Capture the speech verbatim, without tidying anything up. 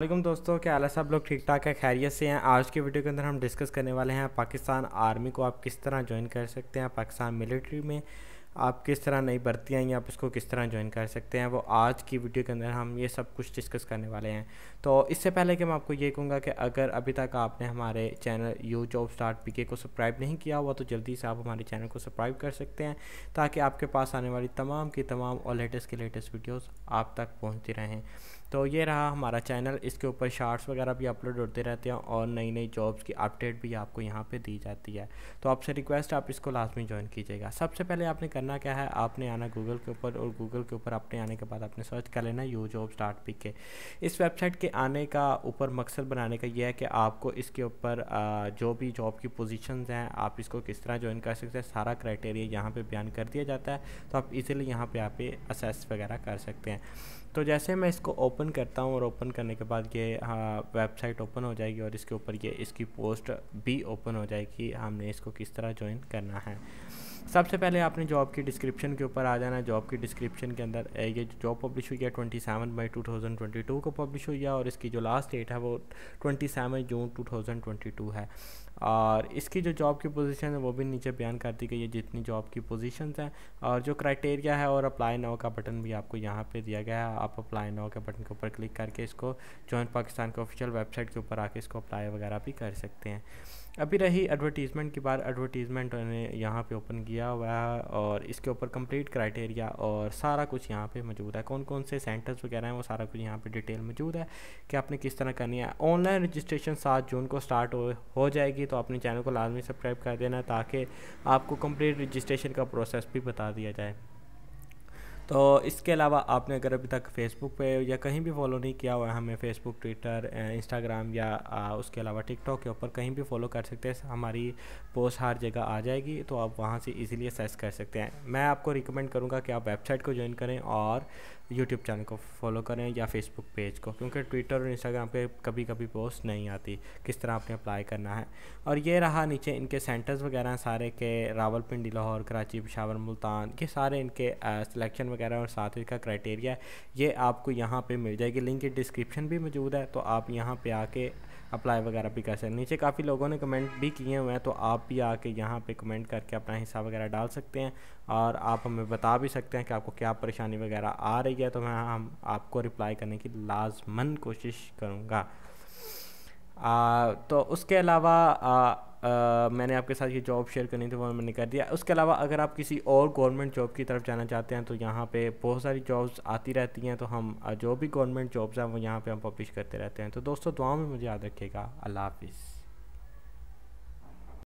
वालेकुम दोस्तों, क्या हाल है? सब लोग ठीक ठाक है, खैरियत से हैं। आज के वीडियो के अंदर हम डिस्कस करने वाले हैं पाकिस्तान आर्मी को आप किस तरह ज्वाइन कर सकते हैं, पाकिस्तान मिलिट्री में आप किस तरह नई भर्ती आई आप उसको किस तरह ज्वाइन कर सकते हैं। वो आज की वीडियो के अंदर हम ये सब कुछ डिस्कस करने वाले हैं। तो इससे पहले कि मैं आपको ये कहूँगा कि अगर अभी तक आपने हमारे channel U job start PK को सब्सक्राइब नहीं किया हुआ तो जल्दी से आप हमारे चैनल को सब्सक्राइब कर सकते हैं ताकि आपके पास आने वाली तमाम की तमाम और लेटेस्ट की लेटेस्ट वीडियोज़ आप तक पहुँचती रहें। तो ये रहा हमारा चैनल, इसके ऊपर शार्ट्स वगैरह भी अपलोड होते रहते हैं और नई नई जॉब्स की अपडेट भी आपको यहाँ पे दी जाती है। तो आपसे रिक्वेस्ट आप इसको लाजमी ज्वाइन कीजिएगा। सबसे पहले आपने करना क्या है, आपने आना गूगल के ऊपर और गूगल के ऊपर आपने आने के बाद आपने सर्च कर लेना यू जॉब स्टार्ट पीके। इस वेबसाइट के आने का ऊपर मकसद बनाने का यह है कि आपको इसके ऊपर जो भी जॉब की पोजीशंस हैं आप इसको किस तरह ज्वाइन कर सकते हैं, सारा क्राइटेरिया यहाँ पर बयान कर दिया जाता है। तो आप इजीली यहाँ पर आप असेस वगैरह कर सकते हैं। तो जैसे मैं इसको ओपन करता हूं और ओपन करने के बाद ये हाँ, वेबसाइट ओपन हो जाएगी और इसके ऊपर ये इसकी पोस्ट भी ओपन हो जाएगी, हमने इसको किस तरह ज्वाइन करना है। सबसे पहले आपने जॉब की डिस्क्रिप्शन के ऊपर आ जाना। जॉब की डिस्क्रिप्शन के अंदर ये जॉब पब्लिश हुई है सत्ताईस मई दो हज़ार बाईस को पब्लिश हुई है और इसकी जो लास्ट डेट है वो सत्ताईस जून दो हज़ार बाईस है। और इसकी जो जॉब की पोजीशन है वो भी नीचे बयान कर दी गई है, जितनी जॉब की पोजीशंस हैं और जो क्राइटेरिया है और अप्लाई नाउ का बटन भी आपको यहाँ पे दिया गया है। आप अप्लाई नाउ के बटन के ऊपर क्लिक करके इसको ज्वाइन पाकिस्तान के ऑफिशियल वेबसाइट के ऊपर आके इसको अप्लाई वगैरह भी कर सकते हैं। अभी रही एडवर्टीज़मेंट की बात, एडवर्टीज़मेंट ने यहाँ पे ओपन किया हुआ है और इसके ऊपर कंप्लीट क्राइटेरिया और सारा कुछ यहाँ पे मौजूद है, कौन कौन से सेंटर्स वगैरह हैं वो सारा कुछ यहाँ पे डिटेल मौजूद है कि आपने किस तरह करनी है। ऑनलाइन रजिस्ट्रेशन सात जून को स्टार्ट हो, हो जाएगी। तो अपने चैनल को लाजमी सब्सक्राइब कर देना ताकि आपको कंप्लीट रजिस्ट्रेशन का प्रोसेस भी बता दिया जाए। तो इसके अलावा आपने अगर अभी तक फेसबुक पे या कहीं भी फॉलो नहीं किया हुआ है, हमें फेसबुक, ट्विटर, इंस्टाग्राम या उसके अलावा टिकटॉक के ऊपर कहीं भी फॉलो कर सकते हैं, हमारी पोस्ट हर जगह आ जाएगी। तो आप वहाँ से इजीली सर्च कर सकते हैं। मैं आपको रिकमेंड करूँगा कि आप वेबसाइट को ज्वाइन करें और यूट्यूब चैनल को फॉलो करें या फेसबुक पेज को, क्योंकि ट्विटर और इंस्टाग्राम पे कभी कभी पोस्ट नहीं आती किस तरह आपने अप्लाई करना है। और ये रहा नीचे इनके सेंटर्स वगैरह सारे के रावलपिंडी, लाहौर, कराची, पेशावर, मुल्तान, ये सारे इनके सिलेक्शन वगैरह और साथ ही का क्राइटेरिया ये आपको यहाँ पे मिल जाएगी। लिंक की डिस्क्रिप्शन भी मौजूद है, तो आप यहाँ पर आके अप्लाई वगैरह भी कर सकते हैं। नीचे काफ़ी लोगों ने कमेंट भी किए हुए हैं, तो आप भी आके यहाँ पे कमेंट करके अपना हिस्सा वगैरह डाल सकते हैं और आप हमें बता भी सकते हैं कि आपको क्या परेशानी वगैरह आ रही है। तो मैं हम आपको रिप्लाई करने की लाजमन कोशिश करूँगा। तो उसके अलावा आ, Uh, मैंने आपके साथ ये जॉब शेयर करनी थी वो मैंने कर दिया। उसके अलावा अगर आप किसी और गवर्नमेंट जॉब की तरफ जाना चाहते हैं तो यहाँ पे बहुत सारी जॉब्स आती रहती हैं, तो हम जो भी गवर्नमेंट जॉब्स हैं वो यहाँ पे हम पब्लिश करते रहते हैं। तो दोस्तों दुआओं में मुझे याद रखिएगा। अल्लाह हाफिज़।